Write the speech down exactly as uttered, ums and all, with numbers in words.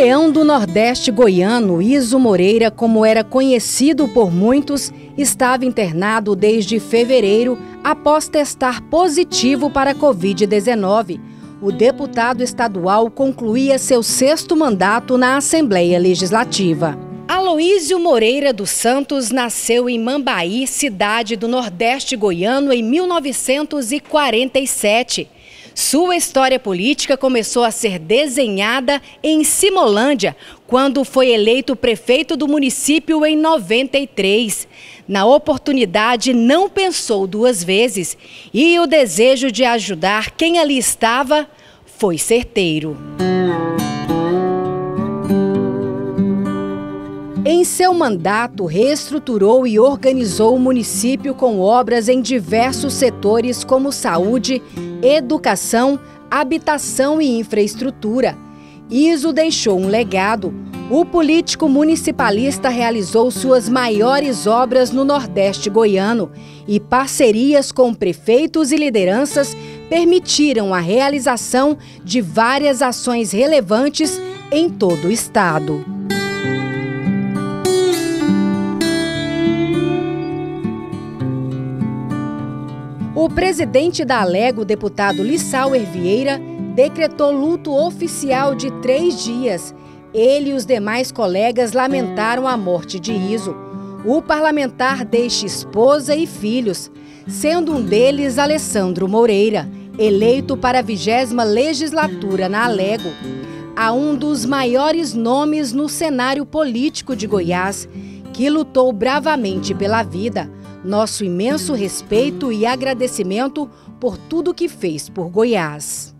leão do Nordeste goiano, Iso Moreira, como era conhecido por muitos, estava internado desde fevereiro após testar positivo para a Covid dezenove. O deputado estadual concluía seu sexto mandato na Assembleia Legislativa. Aloísio Moreira dos Santos nasceu em Mambaí, cidade do Nordeste goiano, em mil novecentos e quarenta e sete. Sua história política começou a ser desenhada em Simolândia, quando foi eleito prefeito do município em noventa e três. Na oportunidade, não pensou duas vezes e o desejo de ajudar quem ali estava foi certeiro. Em seu mandato, reestruturou e organizou o município com obras em diversos setores como saúde, educação, habitação e infraestrutura. Iso deixou um legado. O político municipalista realizou suas maiores obras no Nordeste goiano e parcerias com prefeitos e lideranças permitiram a realização de várias ações relevantes em todo o estado. O presidente da ALEGO, deputado Lissauer Vieira, decretou luto oficial de três dias. Ele e os demais colegas lamentaram a morte de Iso. O parlamentar deixa esposa e filhos, sendo um deles Alessandro Moreira, eleito para a vigésima legislatura na ALEGO. Há um dos maiores nomes no cenário político de Goiás, que lutou bravamente pela vida. Nosso imenso respeito e agradecimento por tudo que fez por Goiás.